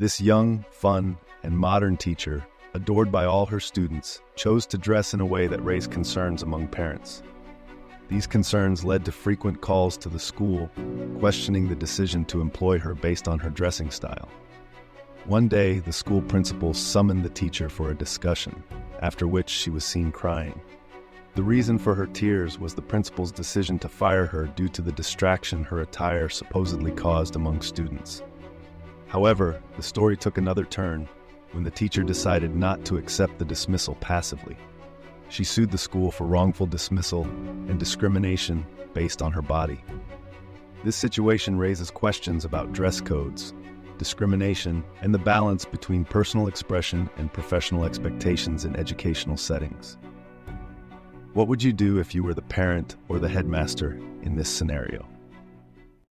This young, fun, and modern teacher, adored by all her students, chose to dress in a way that raised concerns among parents. These concerns led to frequent calls to the school, questioning the decision to employ her based on her dressing style. One day, the school principal summoned the teacher for a discussion, after which she was seen crying. The reason for her tears was the principal's decision to fire her due to the distraction her attire supposedly caused among students. However, the story took another turn when the teacher decided not to accept the dismissal passively. She sued the school for wrongful dismissal and discrimination based on her body. This situation raises questions about dress codes, discrimination, and the balance between personal expression and professional expectations in educational settings. What would you do if you were the parent or the headmaster in this scenario?